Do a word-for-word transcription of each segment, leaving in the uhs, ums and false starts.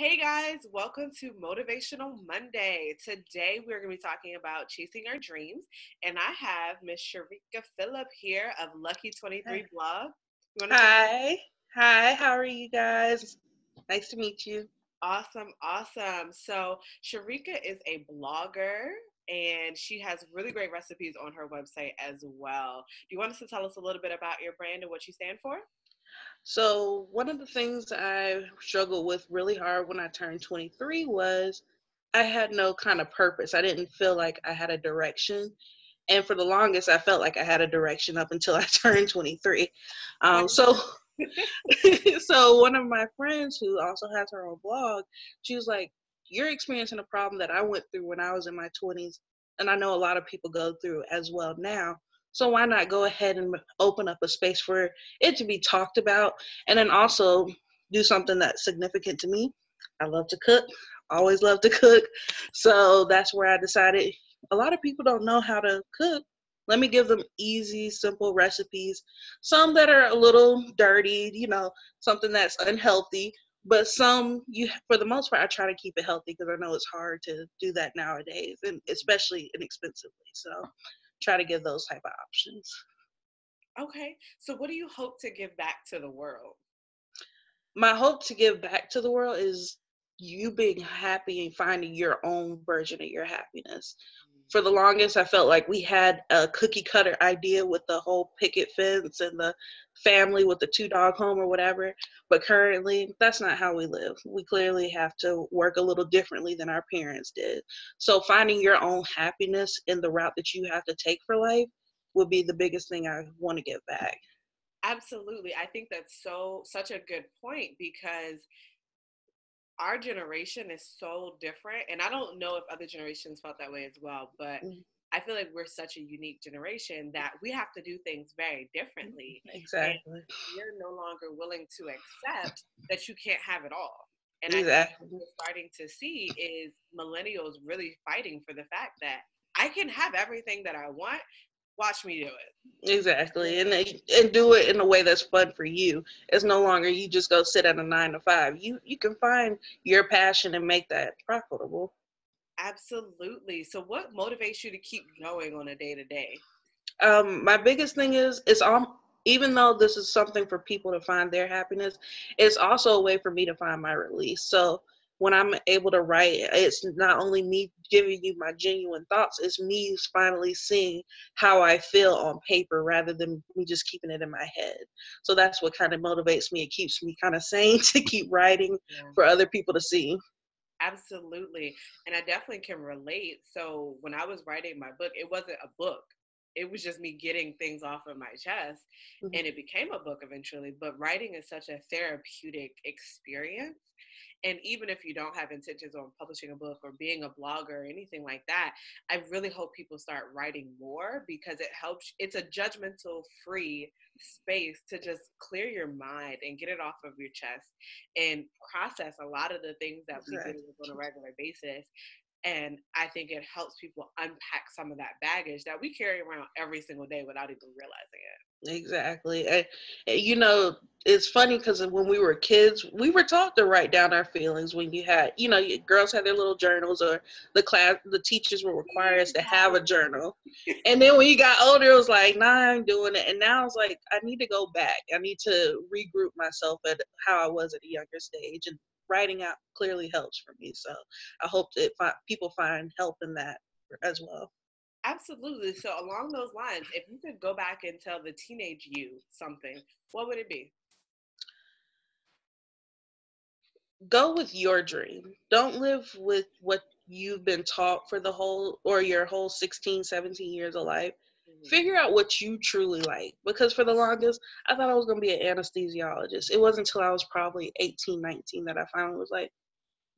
Hey guys, welcome to Motivational Monday. Today we're going to be talking about chasing our dreams, and I have Miss Chereka Phillip here of Lucky twenty-three Blog. Hi, hi, how are you guys? Nice to meet you. Awesome, awesome. So Chereka is a blogger, and she has really great recipes on her website as well. Do you want us to tell us a little bit about your brand and what you stand for? So one of the things I struggled with really hard when I turned twenty-three was I had no kind of purpose. I didn't feel like I had a direction. And for the longest, I felt like I had a direction up until I turned twenty-three. Um, so, so one of my friends who also has her own blog, she was like, you're experiencing a problem that I went through when I was in my twenties. And I know a lot of people go through as well now. So why not go ahead and open up a space for it to be talked about, and then also do something that's significant to me. I love to cook, always love to cook. So that's where I decided a lot of people don't know how to cook. Let me give them easy, simple recipes, some that are a little dirty, you know, something that's unhealthy, but some, you, for the most part, I try to keep it healthy because I know it's hard to do that nowadays, and especially inexpensively. So try to give those type of options. Okay, so what do you hope to give back to the world? My hope to give back to the world is you being happy and finding your own version of your happiness. For the longest, I felt like we had a cookie cutter idea with the whole picket fence and the family with the two dog home or whatever, but currently that's not how we live. We clearly have to work a little differently than our parents did. So finding your own happiness in the route that you have to take for life would be the biggest thing I want to give back. Absolutely. I think that's so such a good point, because our generation is so different, and I don't know if other generations felt that way as well, but mm-hmm. I feel like we're such a unique generation that we have to do things very differently. Exactly. And you're no longer willing to accept that you can't have it all. And exactly. I think what we're starting to see is millennials really fighting for the fact that I can have everything that I want. Watch me do it. Exactly. And they, and do it in a way that's fun for you. It's no longer you just go sit at a nine to five. You you can find your passion and make that profitable. Absolutely. So what motivates you to keep going on a day to day? Um, my biggest thing is it's all, even though this is something for people to find their happiness, it's also a way for me to find my release. So when I'm able to write, it's not only me giving you my genuine thoughts, it's me finally seeing how I feel on paper rather than me just keeping it in my head. So that's what kind of motivates me. It keeps me kind of sane to keep writing yeah. for other people to see. Absolutely. And I definitely can relate. So when I was writing my book, it wasn't a book. It was just me getting things off of my chest, mm-hmm. and it became a book eventually. But writing is such a therapeutic experience. And even if you don't have intentions on publishing a book or being a blogger or anything like that, I really hope people start writing more, because it helps. It's a judgmental free space to just clear your mind and get it off of your chest and process a lot of the things that we do on a regular basis. And I think it helps people unpack some of that baggage that we carry around every single day without even realizing it. Exactly. And, and you know, it's funny because when we were kids, we were taught to write down our feelings. When you had, you know, your girls had their little journals, or the class, the teachers would require us to have a journal. And then when you got older, it was like, nah, I'm doing it. And now it's like, I need to go back. I need to regroup myself at how I was at a younger stage. And writing out clearly helps for me. So I hope that fi- people find help in that as well. Absolutely. So along those lines, if you could go back and tell the teenage you something, what would it be? Go with your dream. Don't live with what you've been taught for the whole, or your whole sixteen, seventeen years of life. Mm-hmm. Figure out what you truly like, because for the longest, I thought I was going to be an anesthesiologist. It wasn't until I was probably eighteen, nineteen that I finally was like,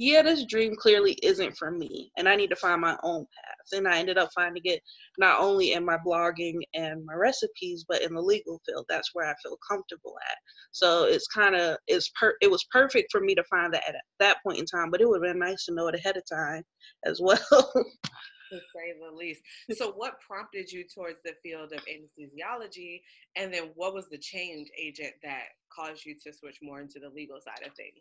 yeah, this dream clearly isn't for me, and I need to find my own path. And I ended up finding it not only in my blogging and my recipes, but in the legal field. That's where I feel comfortable at. So it's kind of, it's per, it was perfect for me to find that at that point in time, but it would have been nice to know it ahead of time as well. To say the least. So what prompted you towards the field of anesthesiology, and then what was the change agent that caused you to switch more into the legal side of things?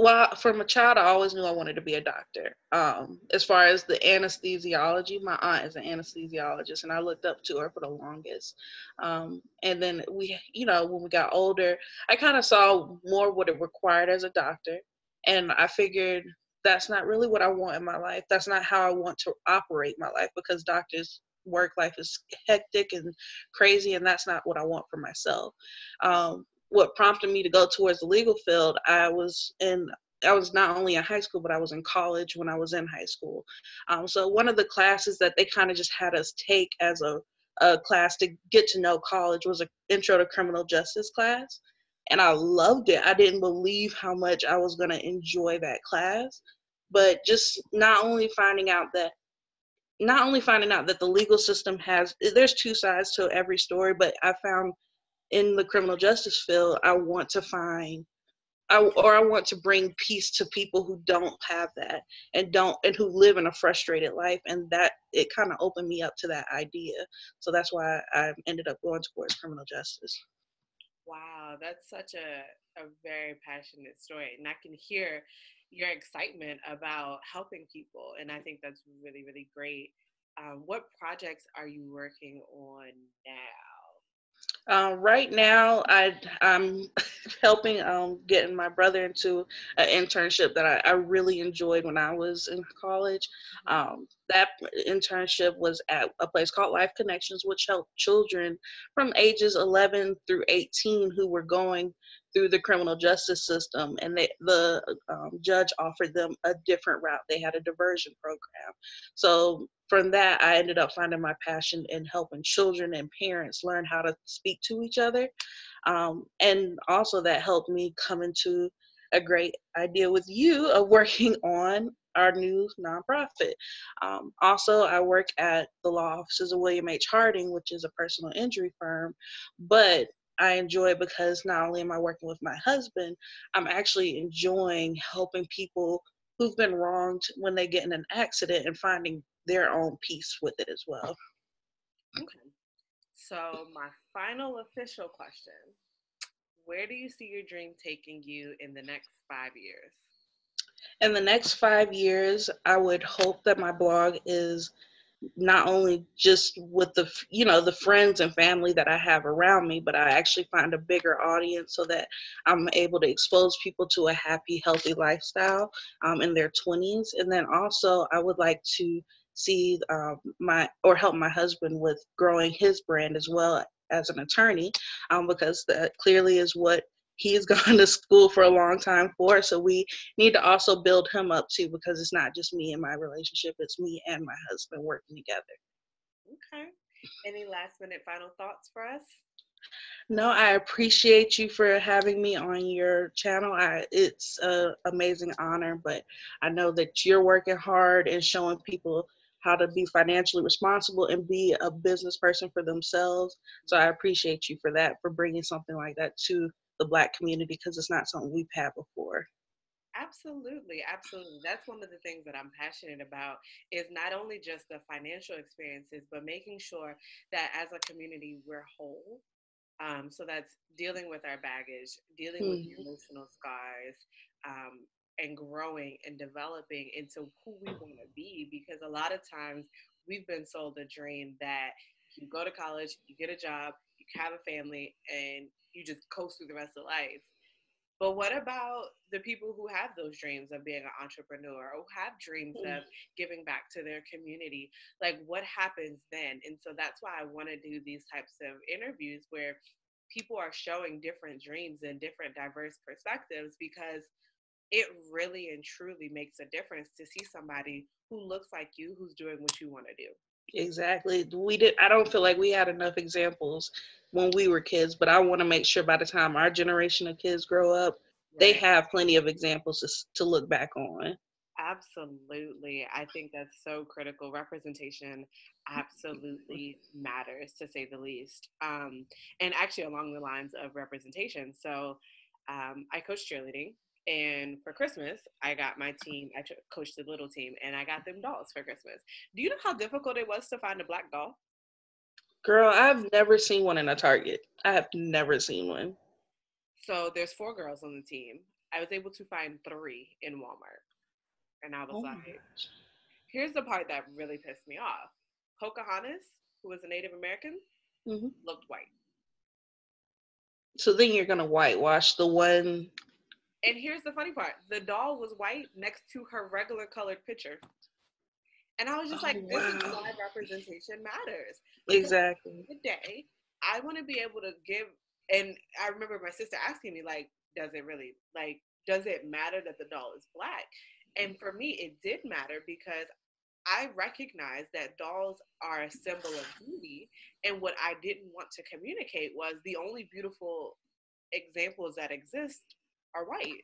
well, from a child, I always knew I wanted to be a doctor. Um, as far as the anesthesiology, my aunt is an anesthesiologist, and I looked up to her for the longest. Um, and then we, you know, when we got older, I kind of saw more what it required as a doctor. And I figured that's not really what I want in my life. That's not how I want to operate my life, because doctors' work life is hectic and crazy, and that's not what I want for myself. Um, what prompted me to go towards the legal field, I was in, I was not only in high school, but I was in college when I was in high school. Um, so one of the classes that they kind of just had us take as a, a class to get to know college was an intro to criminal justice class. And I loved it. I didn't believe how much I was going to enjoy that class, but just not only finding out that not only finding out that the legal system has, there's two sides to every story, but I found in the criminal justice field, I want to find, I, or I want to bring peace to people who don't have that and don't, and who live in a frustrated life. And that, it kind of opened me up to that idea. So that's why I ended up going towards criminal justice. Wow, that's such a, a very passionate story. And I can hear your excitement about helping people. And I think that's really, really great. Um, what projects are you working on now? Uh, right now, I, I'm helping um, getting my brother into an internship that I, I really enjoyed when I was in college. Um, that internship was at a place called Life Connections, which helped children from ages eleven through eighteen who were going through the criminal justice system, and they, the um, judge offered them a different route. They had a diversion program. So from that, I ended up finding my passion in helping children and parents learn how to speak to each other. Um, and also that helped me come into a great idea with you of working on our new nonprofit. Um, also, I work at the Law Offices of William H. Harding, which is a personal injury firm, but I enjoy it because not only am I working with my husband, I'm actually enjoying helping people who've been wronged when they get in an accident and finding their own peace with it as well. Okay. So my final official question, where do you see your dream taking you in the next five years? In the next five years, I would hope that my blog is not only just with the, you know, the friends and family that I have around me, but I actually find a bigger audience so that I'm able to expose people to a happy, healthy lifestyle um, in their twenties. And then also I would like to see um, my, or help my husband with growing his brand as well as an attorney, um, because that clearly is what he's gone to school for a long time for, so we need to also build him up too, because it's not just me and my relationship, it's me and my husband working together. Okay. Any last minute final thoughts for us? No, I appreciate you for having me on your channel. I, it's an amazing honor, but I know that you're working hard and showing people how to be financially responsible and be a business person for themselves. So I appreciate you for that, for bringing something like that to the Black community, because it's not something we've had before. Absolutely, absolutely. That's one of the things that I'm passionate about, is not only just the financial experiences, but making sure that as a community, we're whole. Um, so that's dealing with our baggage, dealing mm-hmm. with your emotional scars, um, and growing and developing into who we want to be, because a lot of times we've been sold a dream that you go to college, you get a job, you have a family, and you just coast through the rest of life. But what about the people who have those dreams of being an entrepreneur, or have dreams of giving back to their community? Like, what happens then? And so that's why I want to do these types of interviews where people are showing different dreams and different diverse perspectives, because it really and truly makes a difference to see somebody who looks like you, who's doing what you want to do. Exactly. We did. I don't feel like we had enough examples when we were kids, but I want to make sure by the time our generation of kids grow up, right, they have plenty of examples to, to look back on. Absolutely. I think that's so critical. Representation absolutely matters, to say the least. Um, and actually along the lines of representation. So um, I coach cheerleading. And for Christmas, I got my team, I coached the little team, and I got them dolls for Christmas. Do you know how difficult it was to find a Black doll? Girl, I've never seen one in a Target. I have never seen one. So there's four girls on the team. I was able to find three in Walmart. And I was oh like, here's the part that really pissed me off. Pocahontas, who was a Native American, mm-hmm. looked white. So then you're going to whitewash the one. And here's the funny part. The doll was white next to her regular colored picture. And I was just oh, like, this wow. is why representation matters. Because exactly. Today, I want to be able to give, and I remember my sister asking me, like, does it really, like, does it matter that the doll is black? And for me, it did matter because I recognized that dolls are a symbol of beauty. And what I didn't want to communicate was the only beautiful examples that exist are white.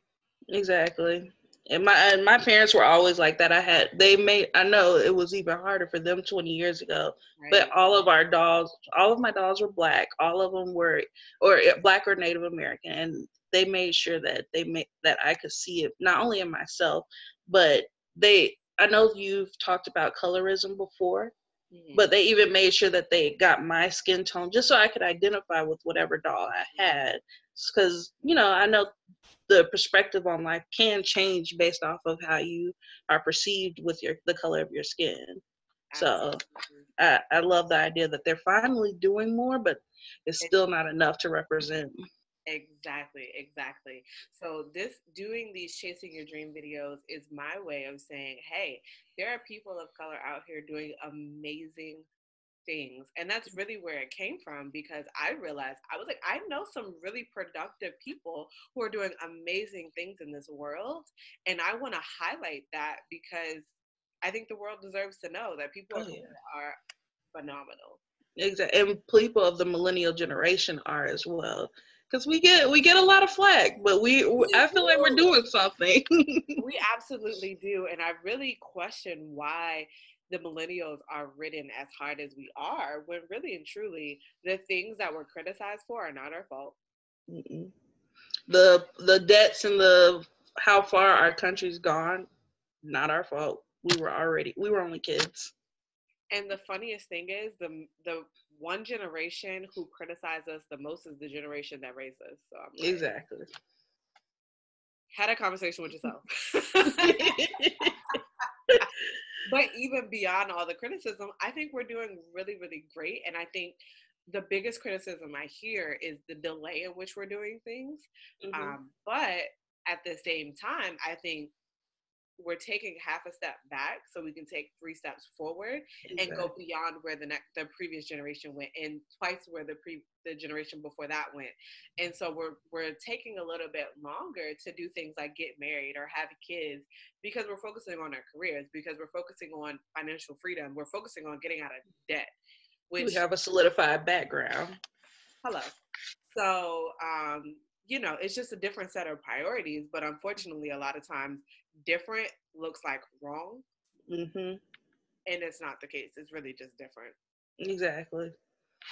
Exactly. And my and my parents were always like that. I had, they made, I know it was even harder for them twenty years ago, right. but all of our dolls, all of my dolls were black. All of them were, or black or Native American. And they made sure that they made, that I could see it, not only in myself, but they, I know you've talked about colorism before, mm-hmm. but they even made sure that they got my skin tone just so I could identify with whatever doll I had. Because, you know, I know the perspective on life can change based off of how you are perceived with your the color of your skin. Absolutely. So I, I love the idea that they're finally doing more, but it's still not enough to represent. Exactly, exactly. So this, doing these Chasing Your Dream videos is my way of saying, hey, there are people of color out here doing amazing things. And that's really where it came from, because I realized, I was like, I know some really productive people who are doing amazing things in this world. And I want to highlight that because I think the world deserves to know that people oh, yeah. are phenomenal. Exactly. And people of the millennial generation are as well. Because we get we get a lot of flack, but we, we I feel like we're doing something. We absolutely do. And I really question why the millennials are ridden as hard as we are, when really and truly the things that we're criticized for are not our fault. Mm-mm. The the debts and the how far our country's gone, not our fault. We were already we were only kids. And the funniest thing is the the one generation who criticizes us the most is the generation that raised us. So I'm like, exactly. Had a conversation with yourself. But even beyond all the criticism, I think we're doing really, really great. And I think the biggest criticism I hear is the delay in which we're doing things. Mm-hmm. Um, but at the same time, I think we're taking half a step back so we can take three steps forward exactly. and go beyond where the next, the previous generation went, and twice where the pre the generation before that went. And so we're, we're taking a little bit longer to do things like get married or have kids because we're focusing on our careers, because we're focusing on financial freedom. We're focusing on getting out of debt, which we have a solidified background. Hello. So, um, you know, it's just a different set of priorities, but unfortunately a lot of times different looks like wrong. Mm-hmm. And it's not the case. It's really just different. Exactly.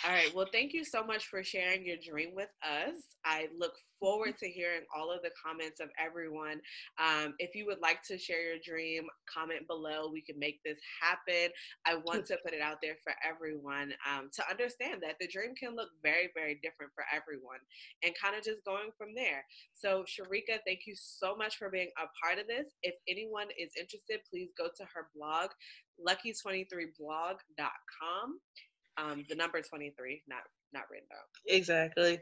All right. Well, thank you so much for sharing your dream with us. I look forward to hearing all of the comments of everyone. Um, if you would like to share your dream, comment below. We can make this happen. I want to put it out there for everyone um, to understand that the dream can look very, very different for everyone, and kind of just going from there. So, Chereka, thank you so much for being a part of this. If anyone is interested, please go to her blog, lucky twenty-three blog dot com. Um, the number twenty-three, not not written down. Exactly.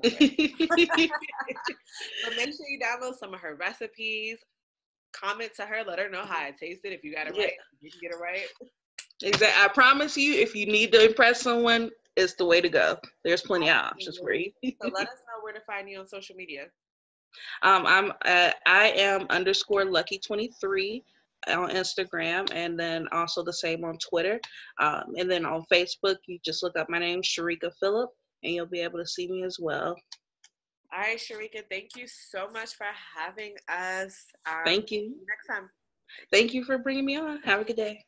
But make sure you download some of her recipes, comment to her, let her know how I tasted. If you got it yeah. right, you can get it right. Exactly. I promise you, if you need to impress someone, it's the way to go. There's plenty of options for you. So let us know where to find you on social media. Um, I'm uh, I am underscore lucky twenty-three. On Instagram, and then also the same on Twitter, um, and then on Facebook you just look up my name, Chereka Phillip, and you'll be able to see me as well. All right, Chereka, thank you so much for having us. Um, thank you. Next time. Thank you for bringing me on. Have a good day.